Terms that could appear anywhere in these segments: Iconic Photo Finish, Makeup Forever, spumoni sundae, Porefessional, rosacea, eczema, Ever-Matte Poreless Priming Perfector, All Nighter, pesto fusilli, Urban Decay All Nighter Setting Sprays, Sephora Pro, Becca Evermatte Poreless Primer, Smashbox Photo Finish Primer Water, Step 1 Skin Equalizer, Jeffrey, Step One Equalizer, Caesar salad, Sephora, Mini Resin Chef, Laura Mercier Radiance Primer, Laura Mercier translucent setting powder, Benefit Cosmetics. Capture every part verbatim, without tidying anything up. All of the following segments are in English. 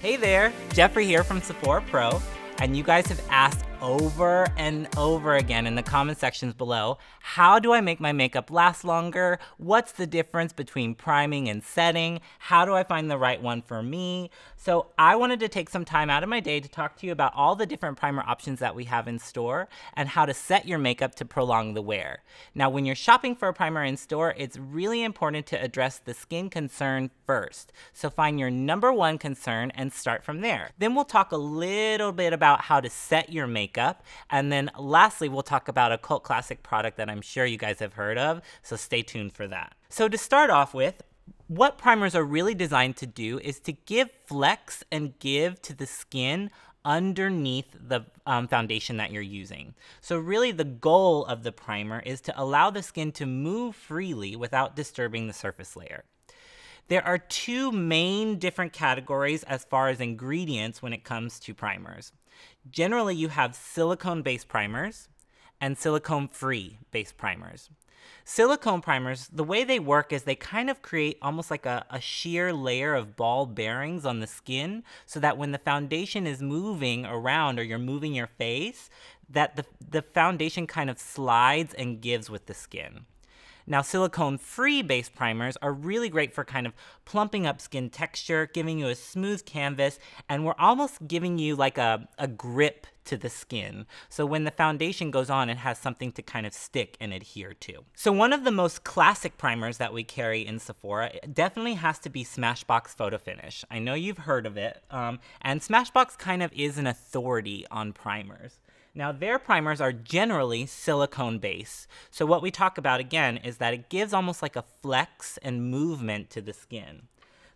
Hey there, Jeffrey here from Sephora Pro, and you guys have asked over and over again in the comment sections below, how do I make my makeup last longer? What's the difference between priming and setting? How do I find the right one for me? So I wanted to take some time out of my day to talk to you about all the different primer options that we have in store and how to set your makeup to prolong the wear. Now, when you're shopping for a primer in store, it's really important to address the skin concern first. So find your number one concern and start from there. Then we'll talk a little bit about how to set your makeup Makeup. And then lastly, we'll talk about a cult classic product that I'm sure you guys have heard of, so stay tuned for that. So to start off with, what primers are really designed to do is to give flex and give to the skin underneath the um, foundation that you're using. So really the goal of the primer is to allow the skin to move freely without disturbing the surface layer. There are two main different categories as far as ingredients when it comes to primers. Generally, you have silicone-based primers and silicone-free based primers. Silicone primers, the way they work is they kind of create almost like a, a sheer layer of ball bearings on the skin so that when the foundation is moving around or you're moving your face, that the, the foundation kind of slides and gives with the skin. Now, silicone-free based primers are really great for kind of plumping up skin texture, giving you a smooth canvas, and we're almost giving you like a, a grip to the skin. So when the foundation goes on, it has something to kind of stick and adhere to. So one of the most classic primers that we carry in Sephora definitely has to be Smashbox Photo Finish. I know you've heard of it, um, and Smashbox kind of is an authority on primers. Now, their primers are generally silicone-based. So what we talk about, again, is that it gives almost like a flex and movement to the skin.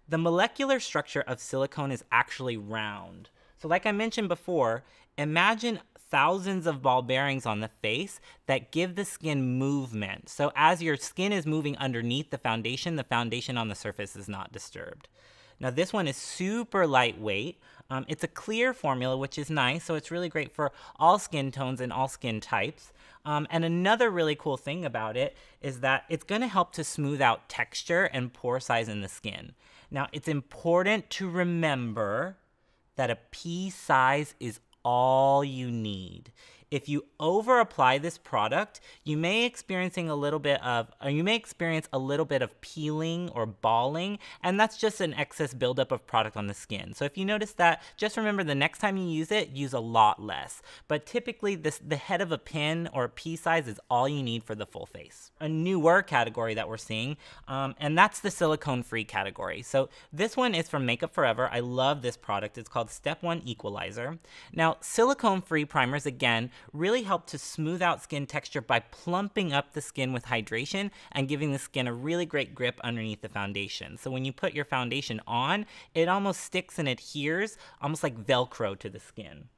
The molecular structure of silicone is actually round. So like I mentioned before, imagine thousands of ball bearings on the face that give the skin movement. So as your skin is moving underneath the foundation, the foundation on the surface is not disturbed. Now, this one is super lightweight. Um, it's a clear formula, which is nice, so it's really great for all skin tones and all skin types. Um, and another really cool thing about it is that it's gonna help to smooth out texture and pore size in the skin. Now, it's important to remember that a pea size is all you need. If you over apply this product, you may experiencing a little bit of, or you may experience a little bit of peeling or balling, and that's just an excess buildup of product on the skin. So if you notice that, just remember the next time you use it, use a lot less. But typically this, the head of a pin or a pea size is all you need for the full face. A newer category that we're seeing, um, and that's the silicone-free category. So this one is from Makeup Forever. I love this product. It's called Step One Equalizer. Now, silicone-free primers, again, really help to smooth out skin texture by plumping up the skin with hydration and giving the skin a really great grip underneath the foundation. So when you put your foundation on, it almost sticks and adheres, almost like Velcro to the skin.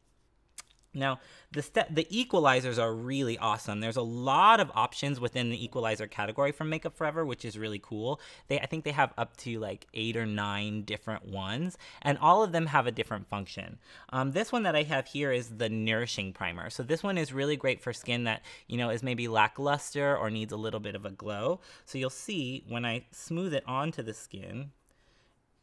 Now, the, step, the equalizers are really awesome. There's a lot of options within the equalizer category from Makeup Forever, which is really cool. They, I think they have up to like eight or nine different ones, and all of them have a different function. Um, this one that I have here is the nourishing primer. So this one is really great for skin that, you know, is maybe lackluster or needs a little bit of a glow. So you'll see when I smooth it onto the skin,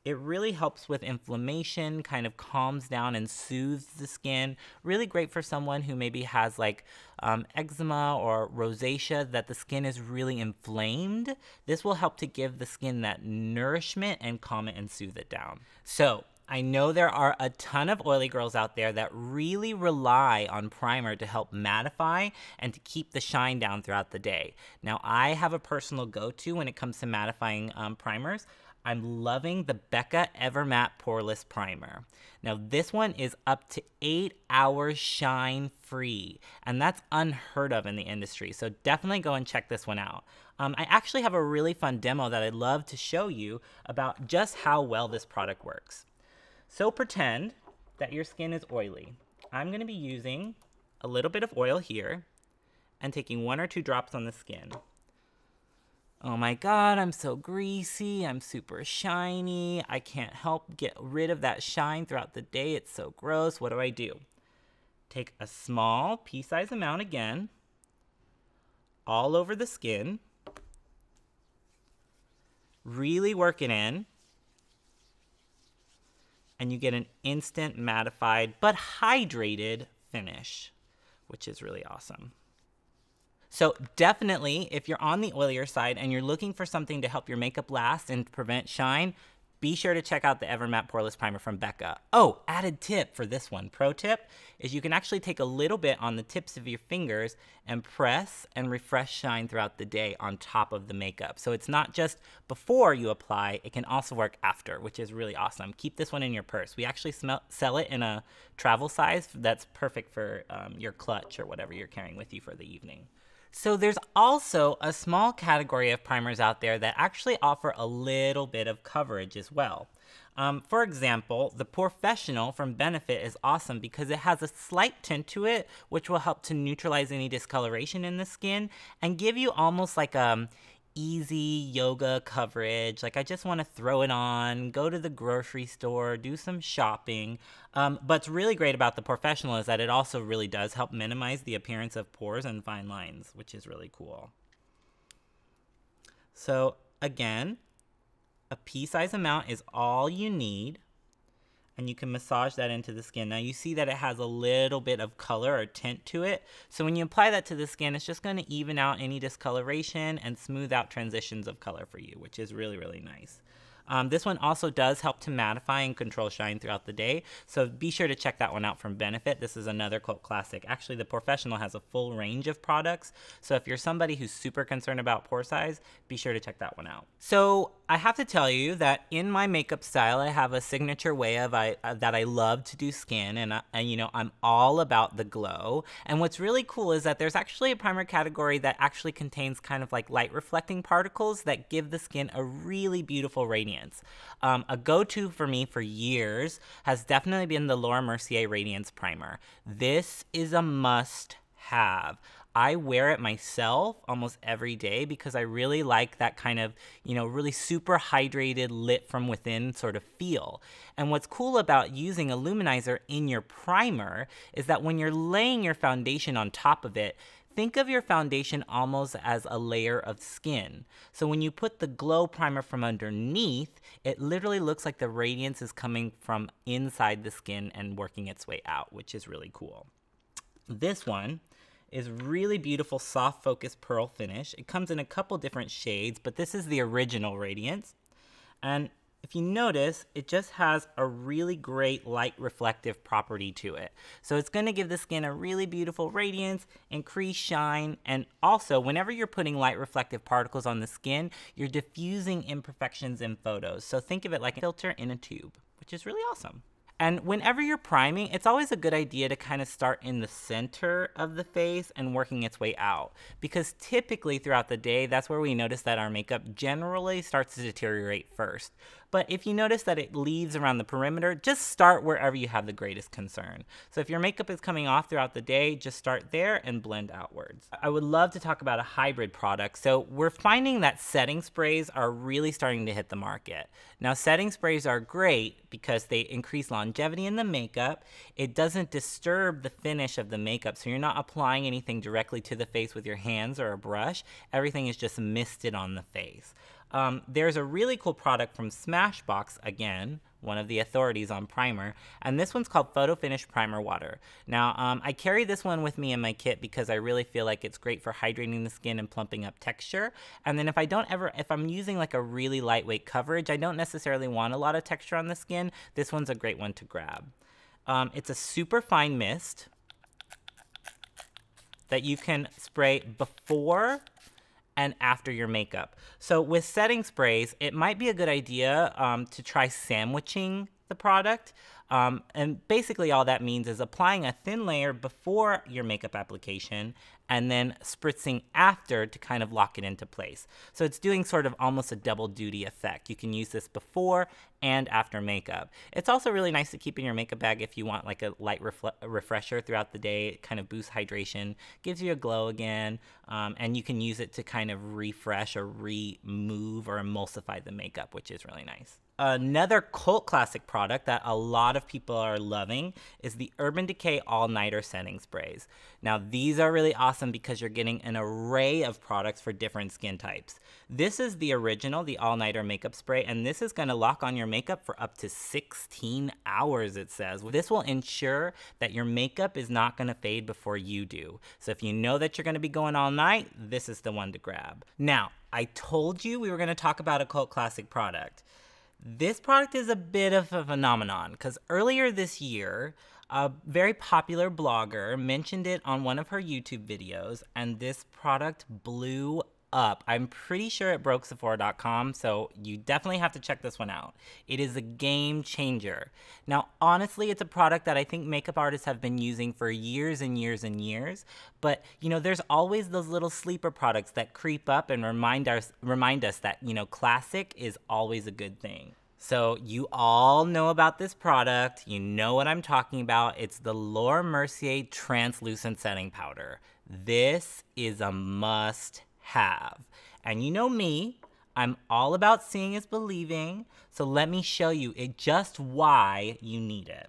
it really helps with inflammation, kind of calms down and soothes the skin. Really great for someone who maybe has like um, eczema or rosacea, that the skin is really inflamed. This will help to give the skin that nourishment and calm it and soothe it down. So I know there are a ton of oily girls out there that really rely on primer to help mattify and to keep the shine down throughout the day. Now, I have a personal go-to when it comes to mattifying um, primers. I'm loving the Becca Evermatte Poreless Primer. Now, this one is up to eight hours shine free, and that's unheard of in the industry, so definitely go and check this one out. Um, I actually have a really fun demo that I'd love to show you about just how well this product works. So pretend that your skin is oily. I'm gonna be using a little bit of oil here and taking one or two drops on the skin. Oh my God, I'm so greasy, I'm super shiny, I can't help get rid of that shine throughout the day, it's so gross, what do I do? Take a small pea-sized amount again, all over the skin, really work it in, and you get an instant mattified but hydrated finish, which is really awesome. So definitely, if you're on the oilier side and you're looking for something to help your makeup last and prevent shine, be sure to check out the Evermatte Poreless Primer from Becca. Oh, added tip for this one, pro tip, is you can actually take a little bit on the tips of your fingers and press and refresh shine throughout the day on top of the makeup. So it's not just before you apply, it can also work after, which is really awesome. Keep this one in your purse. We actually smell, sell it in a travel size that's perfect for um, your clutch or whatever you're carrying with you for the evening. So there's also a small category of primers out there that actually offer a little bit of coverage as well. Um, for example, the Porefessional from Benefit is awesome because it has a slight tint to it, which will help to neutralize any discoloration in the skin and give you almost like a easy yoga coverage, like I just want to throw it on, go to the grocery store, do some shopping. Um, what's really great about the Porefessional is that it also really does help minimize the appearance of pores and fine lines, which is really cool. So again, a pea-size amount is all you need, and you can massage that into the skin. Now you see that it has a little bit of color or tint to it. So when you apply that to the skin, it's just going to even out any discoloration and smooth out transitions of color for you, which is really, really nice. Um, this one also does help to mattify and control shine throughout the day. So be sure to check that one out from Benefit. This is another cult classic. Actually, the Porefessional has a full range of products. So if you're somebody who's super concerned about pore size, be sure to check that one out. So I have to tell you that in my makeup style, I have a signature way of I, uh, that I love to do skin. And, I, and, you know, I'm all about the glow. And what's really cool is that there's actually a primer category that actually contains kind of like light reflecting particles that give the skin a really beautiful radiance. Um, a go-to for me for years has definitely been the Laura Mercier Radiance Primer. This is a must-have. I wear it myself almost every day because I really like that kind of, you know, really super hydrated, lit from within sort of feel. And what's cool about using a luminizer in your primer is that when you're laying your foundation on top of it, think of your foundation almost as a layer of skin. So when you put the glow primer from underneath, it literally looks like the radiance is coming from inside the skin and working its way out, which is really cool. This one is really beautiful soft focus pearl finish. It comes in a couple different shades, but this is the original Radiance. And if you notice, it just has a really great light reflective property to it. So it's going to give the skin a really beautiful radiance, increase shine, and also whenever you're putting light reflective particles on the skin, you're diffusing imperfections in photos. So think of it like a filter in a tube, which is really awesome. And whenever you're priming, it's always a good idea to kind of start in the center of the face and working its way out. Because typically throughout the day, that's where we notice that our makeup generally starts to deteriorate first. But if you notice that it leaves around the perimeter, just start wherever you have the greatest concern. So if your makeup is coming off throughout the day, just start there and blend outwards. I would love to talk about a hybrid product. So we're finding that setting sprays are really starting to hit the market. Now, setting sprays are great because they increase longevity in the makeup. It doesn't disturb the finish of the makeup. So you're not applying anything directly to the face with your hands or a brush. Everything is just misted on the face. Um, there's a really cool product from Smashbox, again, one of the authorities on primer, and this one's called Photo Finish Primer Water. Now, um, I carry this one with me in my kit because I really feel like it's great for hydrating the skin and plumping up texture. And then if I don't ever, if I'm using like a really lightweight coverage, I don't necessarily want a lot of texture on the skin, this one's a great one to grab. Um, it's a super fine mist that you can spray before and after your makeup. So with setting sprays, it might be a good idea um, to try sandwiching the product. Um, and basically all that means is applying a thin layer before your makeup application and then spritzing after to kind of lock it into place. So it's doing sort of almost a double duty effect. You can use this before and after makeup. It's also really nice to keep in your makeup bag if you want like a light refle- refresher throughout the day. It kind of boosts hydration, gives you a glow again, um, and you can use it to kind of refresh or remove or emulsify the makeup, which is really nice. Another cult classic product that a lot of people are loving is the Urban Decay All Nighter Setting Sprays. Now, these are really awesome because you're getting an array of products for different skin types. This is the original, the All Nighter Makeup Spray, and this is going to lock on your makeup for up to sixteen hours, it says. This will ensure that your makeup is not going to fade before you do. So if you know that you're going to be going all night, this is the one to grab. Now, I told you we were going to talk about a cult classic product. This product is a bit of a phenomenon because earlier this year, a very popular blogger mentioned it on one of her YouTube videos, and this product blew up. I'm pretty sure it broke Sephora dot com, so you definitely have to check this one out. It is a game changer. Now, honestly, it's a product that I think makeup artists have been using for years and years and years, but you know, there's always those little sleeper products that creep up and remind us, remind us that, you know, classic is always a good thing. So you all know about this product. You know what I'm talking about. It's the Laura Mercier translucent setting powder. This is a must have. And you know me, I'm all about seeing is believing, so let me show you it just why you need it.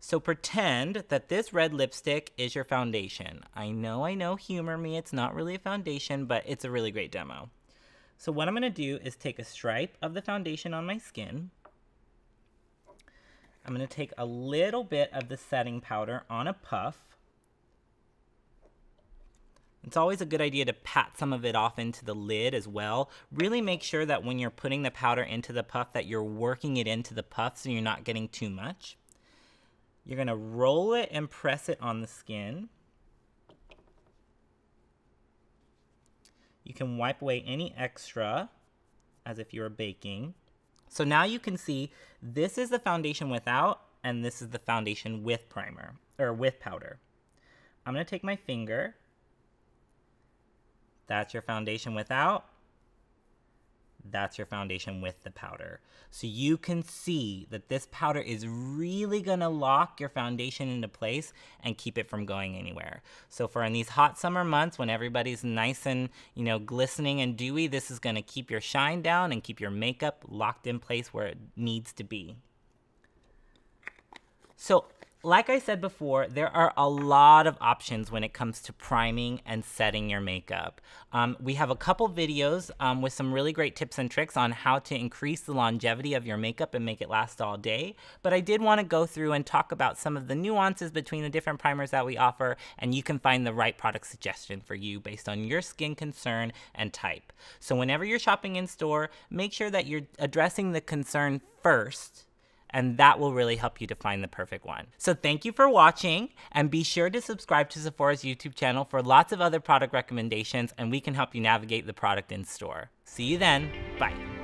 So pretend that this red lipstick is your foundation. I know, I know, humor me, it's not really a foundation, but it's a really great demo. So what I'm gonna do is take a stripe of the foundation on my skin. I'm gonna take a little bit of the setting powder on a puff. It's always a good idea to pat some of it off into the lid as well. Really make sure that when you're putting the powder into the puff that you're working it into the puff so you're not getting too much. You're gonna roll it and press it on the skin. You can wipe away any extra as if you were baking. So now you can see this is the foundation without and this is the foundation with primer or with powder. I'm gonna take my finger. That's your foundation without. That's your foundation with the powder. So you can see that this powder is really gonna lock your foundation into place and keep it from going anywhere. So for in these hot summer months when everybody's nice and, you know, glistening and dewy, this is gonna keep your shine down and keep your makeup locked in place where it needs to be. So, like I said before, there are a lot of options when it comes to priming and setting your makeup. Um, we have a couple videos um, with some really great tips and tricks on how to increase the longevity of your makeup and make it last all day. But I did want to go through and talk about some of the nuances between the different primers that we offer, and you can find the right product suggestion for you based on your skin concern and type. So whenever you're shopping in store, make sure that you're addressing the concern first, and that will really help you to find the perfect one. So thank you for watching, and be sure to subscribe to Sephora's YouTube channel for lots of other product recommendations, and we can help you navigate the product in store. See you then, bye.